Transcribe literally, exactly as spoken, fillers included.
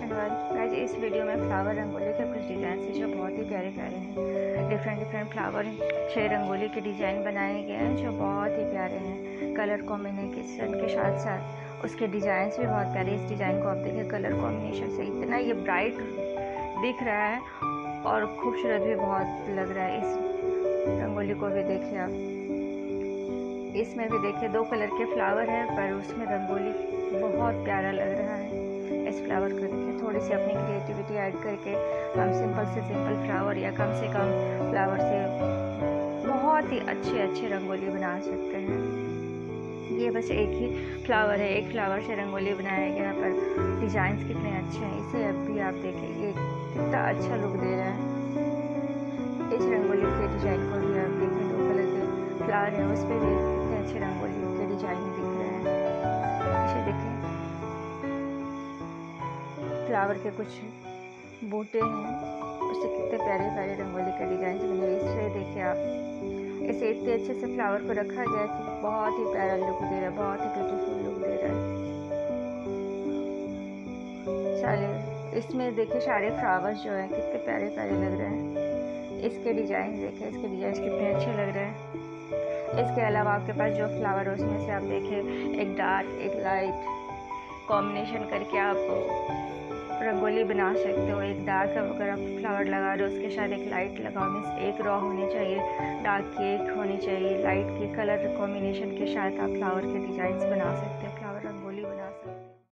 धन्यवाद। गाइस इस वीडियो में फ्लावर रंगोली के कुछ डिज़ाइन है जो बहुत ही प्यारे प्यारे हैं। डिफरेंट डिफरेंट फ्लावर छः रंगोली के डिज़ाइन बनाए गए हैं जो बहुत ही प्यारे हैं। कलर कॉम्बिनेशन के साथ साथ उसके डिज़ाइंस भी बहुत प्यारे। इस डिज़ाइन को आप देखिए, कलर कॉम्बिनेशन से इतना ये ब्राइट दिख रहा है और खूबसूरत भी बहुत लग रहा है। इस रंगोली को भी देखिए आप, इसमें भी देखिए दो कलर के फ्लावर हैं पर उसमें रंगोली बहुत प्यारा लग रहा है। इस फ्लावर को देखिए, थोड़ी सी अपनी क्रिएटिविटी ऐड करके हम सिंपल से सिंपल फ्लावर या कम से कम फ्लावर से बहुत ही अच्छे अच्छे रंगोली बना सकते हैं। ये बस एक ही फ्लावर है, एक फ्लावर से रंगोली बनाया गया पर डिज़ाइंस कितने अच्छे हैं। इसे अभी आप देखें, ये कितना अच्छा लुक दे रहा है। इस रंगोली के डिज़ाइन को भी आप देखें, दो कलर के फ्लावर है उस पर भी कितने अच्छे रंगोली के डिज़ाइन दिख रहे हैं। इसे देखें, फ्लावर के कुछ बूटे हैं उससे कितने प्यारे प्यारे रंगोली के डिज़ाइन बने। इसलिए देखिए आप, इसे इतने अच्छे से फ्लावर को रखा गया कि बहुत ही प्यारा लुक दे रहा है, बहुत ही ब्यूटीफुल लुक दे रहा है। सारे इसमें देखिए सारे फ्लावर्स जो हैं कितने प्यारे प्यारे लग रहे हैं। इसके डिज़ाइन देखें, इसके डिज़ाइन कितने अच्छे लग रहे हैं। इसके अलावा आपके पास जो फ्लावर है उसमें से आप देखें एक डार्क एक लाइट कॉम्बिनेशन करके आप रंगोली बना सकते हो। एक डार्क अगर आप फ्लावर लगा रहे हो उसके साथ एक लाइट लगाओ, मीन्स एक रॉ होनी चाहिए, डार्क की एक होनी चाहिए, लाइट के कलर कॉम्बिनेशन के साथ आप फ्लावर के डिज़ाइंस बना सकते हो।